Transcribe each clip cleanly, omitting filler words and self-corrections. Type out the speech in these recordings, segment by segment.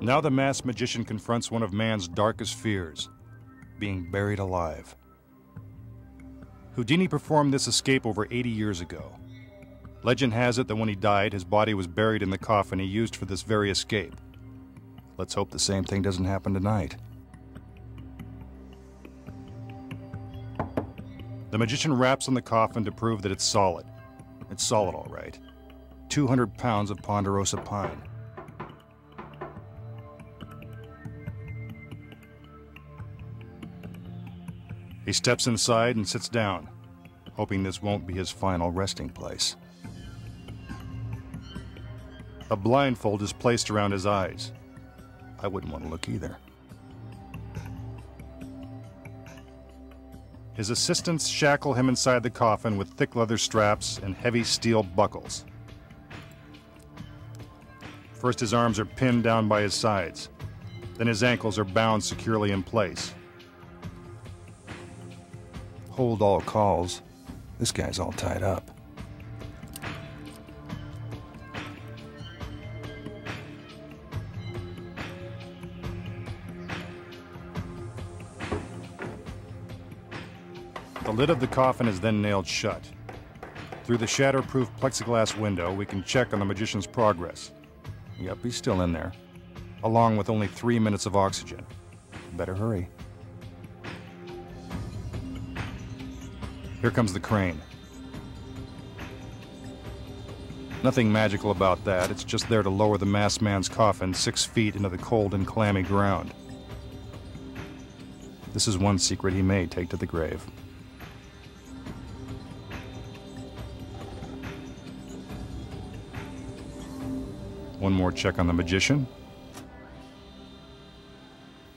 Now the Masked Magician confronts one of man's darkest fears, being buried alive. Houdini performed this escape over 80 years ago. Legend has it that when he died, his body was buried in the coffin he used for this very escape. Let's hope the same thing doesn't happen tonight. The magician raps on the coffin to prove that it's solid. It's solid, all right. 200 pounds of ponderosa pine. He steps inside and sits down, hoping this won't be his final resting place. A blindfold is placed around his eyes. I wouldn't want to look either. His assistants shackle him inside the coffin with thick leather straps and heavy steel buckles. First, his arms are pinned down by his sides. Then his ankles are bound securely in place. Hold all calls. This guy's all tied up. The lid of the coffin is then nailed shut. Through the shatterproof plexiglass window, we can check on the magician's progress. Yep, he's still in there, along with only 3 minutes of oxygen. Better hurry. Here comes the crane. Nothing magical about that, it's just there to lower the masked man's coffin 6 feet into the cold and clammy ground. This is one secret he may take to the grave. One more check on the magician.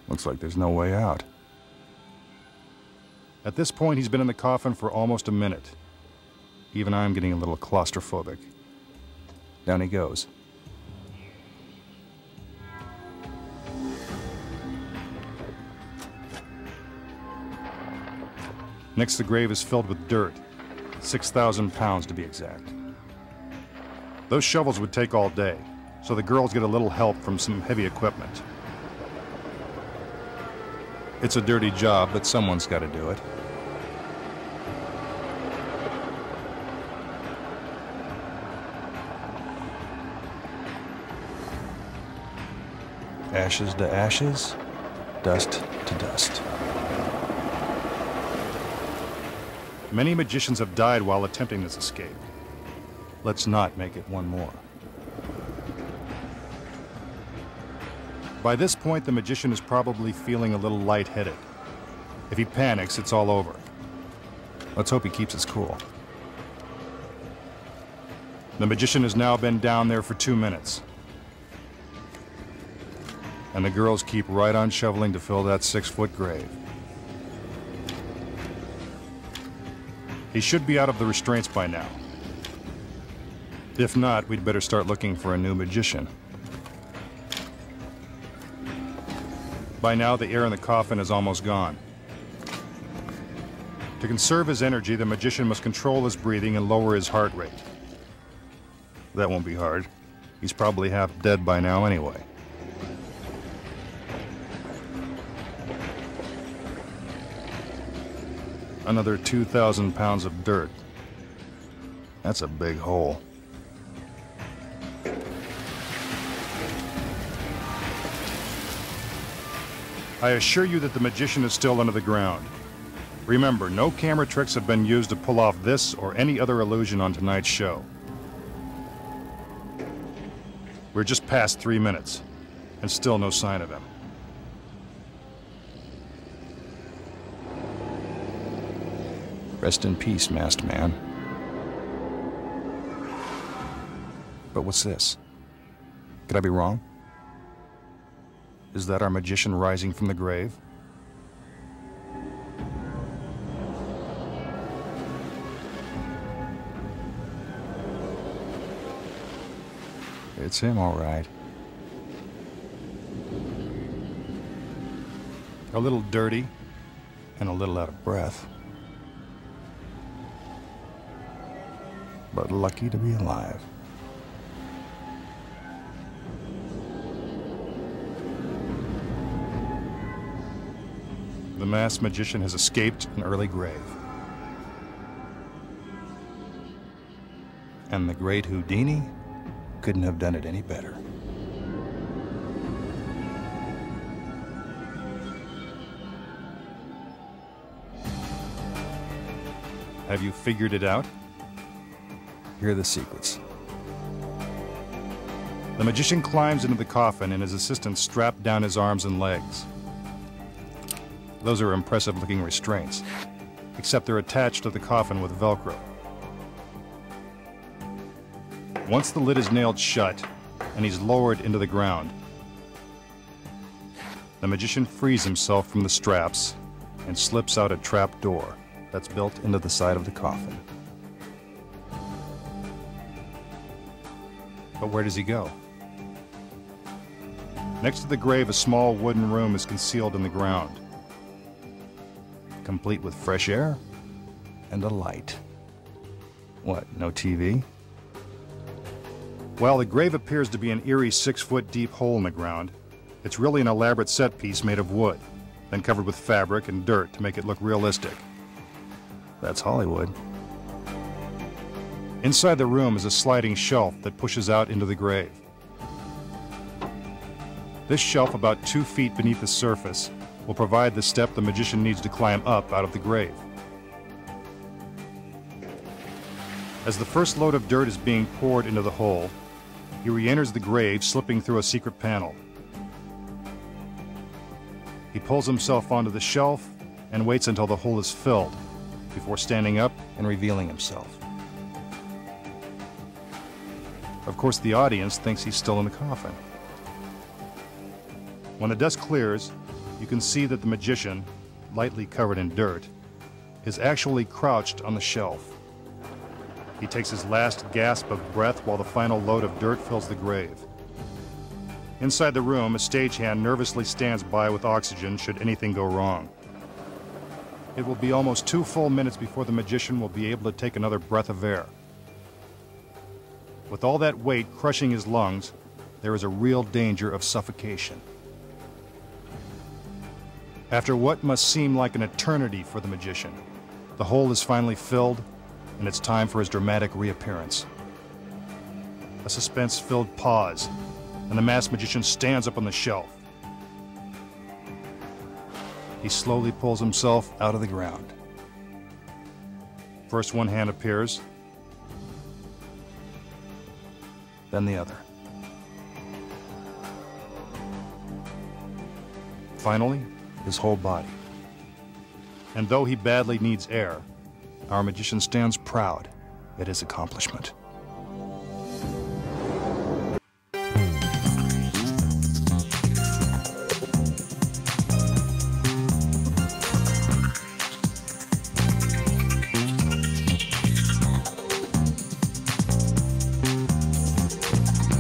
Looks like there's no way out. At this point, he's been in the coffin for almost a minute. Even I'm getting a little claustrophobic. Down he goes. Next, the grave is filled with dirt, 6,000 pounds to be exact. Those shovels would take all day, so the girls get a little help from some heavy equipment. It's a dirty job, but someone's got to do it. Ashes to ashes, dust to dust. Many magicians have died while attempting this escape. Let's not make it one more. By this point, the magician is probably feeling a little lightheaded. If he panics, it's all over. Let's hope he keeps his cool. The magician has now been down there for 2 minutes. And the girls keep right on shoveling to fill that 6-foot grave. He should be out of the restraints by now. If not, we'd better start looking for a new magician. By now, the air in the coffin is almost gone. To conserve his energy, the magician must control his breathing and lower his heart rate. That won't be hard. He's probably half dead by now anyway. Another 2,000 pounds of dirt. That's a big hole. I assure you that the magician is still under the ground. Remember, no camera tricks have been used to pull off this or any other illusion on tonight's show. We're just past 3 minutes, and still no sign of him. Rest in peace, masked man. But what's this? Could I be wrong? Is that our magician rising from the grave? It's him, all right. A little dirty and a little out of breath, but lucky to be alive. The Masked Magician has escaped an early grave. And the great Houdini couldn't have done it any better. Have you figured it out? Here are the secrets. The magician climbs into the coffin and his assistants strap down his arms and legs. Those are impressive-looking restraints, except they're attached to the coffin with Velcro. Once the lid is nailed shut and he's lowered into the ground, the magician frees himself from the straps and slips out a trap door that's built into the side of the coffin. But where does he go? Next to the grave, a small wooden room is concealed in the ground, complete with fresh air and a light. What, no TV? Well, the grave appears to be an eerie 6-foot-deep hole in the ground. It's really an elaborate set piece made of wood, then covered with fabric and dirt to make it look realistic. That's Hollywood. Inside the room is a sliding shelf that pushes out into the grave. This shelf, about 2 feet beneath the surface, will provide the step the magician needs to climb up out of the grave. As the first load of dirt is being poured into the hole, he re-enters the grave, slipping through a secret panel. He pulls himself onto the shelf and waits until the hole is filled, before standing up and revealing himself. Of course, the audience thinks he's still in the coffin. When the dust clears, you can see that the magician, lightly covered in dirt, is actually crouched on the shelf. He takes his last gasp of breath while the final load of dirt fills the grave. Inside the room, a stagehand nervously stands by with oxygen should anything go wrong. It will be almost 2 full minutes before the magician will be able to take another breath of air. With all that weight crushing his lungs, there is a real danger of suffocation. After what must seem like an eternity for the magician, the hole is finally filled, and it's time for his dramatic reappearance. A suspense-filled pause, and the masked magician stands up on the shelf. He slowly pulls himself out of the ground. First one hand appears, then the other. Finally, his whole body. And though he badly needs air, our magician stands proud at his accomplishment.